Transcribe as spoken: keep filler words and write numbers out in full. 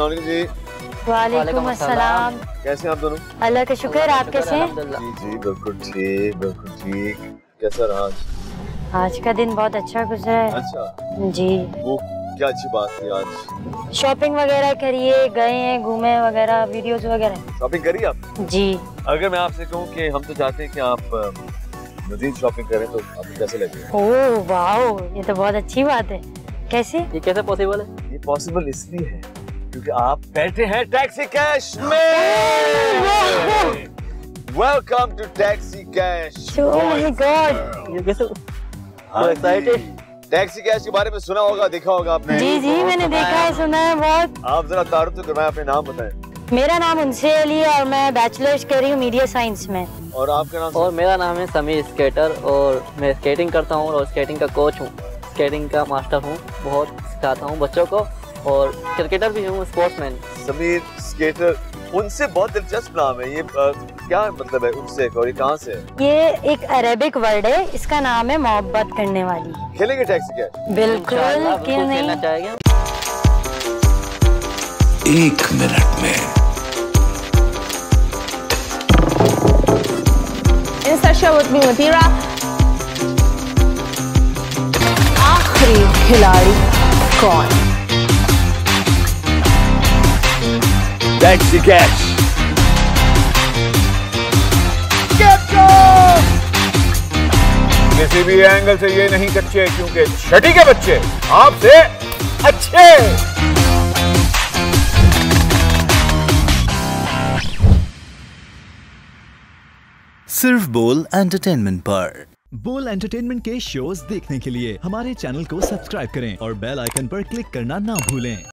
अस्सलाम वालेकुम। वालेकुम अस्सलाम। कैसे हैं आप दोनों? अल्लाह का शुक्र, आप कैसे हैं? जी जी बिल्कुल ठीक, बिल्कुल ठीक। कैसा रहा आज? आज का दिन बहुत अच्छा गुजरा है। अच्छा जी, वो क्या अच्छी बात थी आज? शॉपिंग वगैरह करिए, गए हैं, घूमे वगैरह, वीडियोस वगैरह। शॉपिंग करी आप? जी। अगर मैं आपसे कहूँ कि हम तो चाहते हैं कि आप मजीद शॉपिंग करें तो आपको कैसे लगेगा? ओह वाओ, ये तो बहुत अच्छी बात है। कैसे? ये कैसे पॉसिबल है? ये पॉसिबल इसलिए है क्योंकि आप बैठे हैं टैक्सी कैश में। Welcome to taxi cash. Oh my god, ये कैसे? आई एक्साइटेड। टैक्सी कैश के बारे में सुना होगा, देखा होगा आपने? जी जी, मैंने देखा है, सुना है बहुत। आप जरा तारुफ तो करवाएं, अपने नाम बताएं। मेरा नाम उनसे अली है और मैं बैचलर्स कर रही हूँ मीडिया साइंस में। और आपका नाम? और मेरा नाम है समीर स्केटर और मैं स्केटिंग करता हूँ और स्केटिंग का कोच हूँ, स्केटिंग का मास्टर हूँ, बहुत सिखाता हूँ बच्चों को और क्रिकेटर भी हूँ, स्पोर्ट्समैन। समीर स्केटर, उनसे बहुत दिलचस्प नाम है ये। आ, क्या मतलब है उनसे और ये कहाँ से? ये एक अरेबिक वर्ड है, इसका नाम है मोहब्बत करने वाली। खेलेंगे टैक्सी कैश? बिल्कुल, क्यों नहीं। खेलना चाहेगा? एक मिनट में आखिरी खिलाड़ी कौन? Taxi cash. किसी भी एंगल से ये नहीं कच्चे क्योंकि छठी के बच्चे आपसे अच्छे। सिर्फ बोल एंटरटेनमेंट पर। बोल एंटरटेनमेंट के शोज देखने के लिए हमारे चैनल को सब्सक्राइब करें और बेल आइकन पर क्लिक करना ना भूलें।